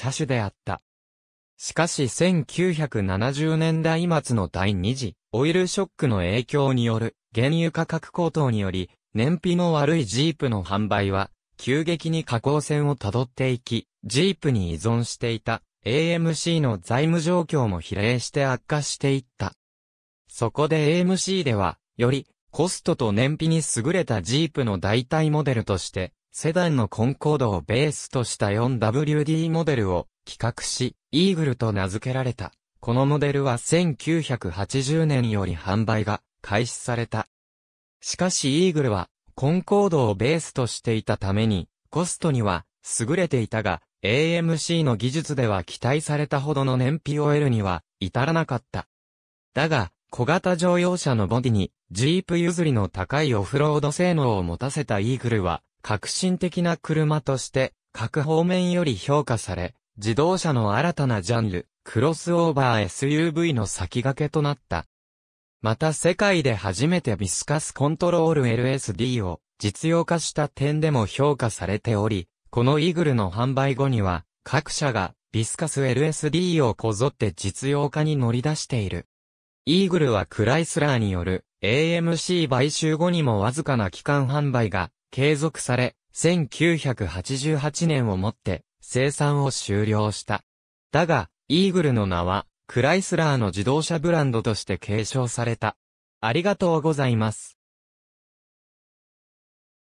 車種であった。しかし1970年代末の第二次オイルショックの影響による原油価格高騰により、燃費の悪いジープの販売は急激に下降線をたどっていき、ジープに依存していた AMC の財務状況も比例して悪化していった。そこで AMC では、よりコストと燃費に優れたジープの代替モデルとして、セダンのコンコードをベースとした 4WD モデルを企画し、イーグルと名付けられた。このモデルは1980年より販売が開始された。しかしイーグルはコンコードをベースとしていたために、コストには優れていたが、AMC の技術では期待されたほどの燃費を得るには至らなかった。だが、小型乗用車のボディに、ジープ譲りの高いオフロード性能を持たせたイーグルは、革新的な車として、各方面より評価され、自動車の新たなジャンル、クロスオーバー SUV の先駆けとなった。また世界で初めてビスカスコントロール LSD を実用化した点でも評価されており、このイーグルの販売後には、各社がビスカス LSD をこぞって実用化に乗り出している。イーグルはクライスラーによる AMC 買収後にもわずかな期間販売が継続され、1988年をもって生産を終了した。だが、イーグルの名はクライスラーの自動車ブランドとして継承された。ありがとうございます。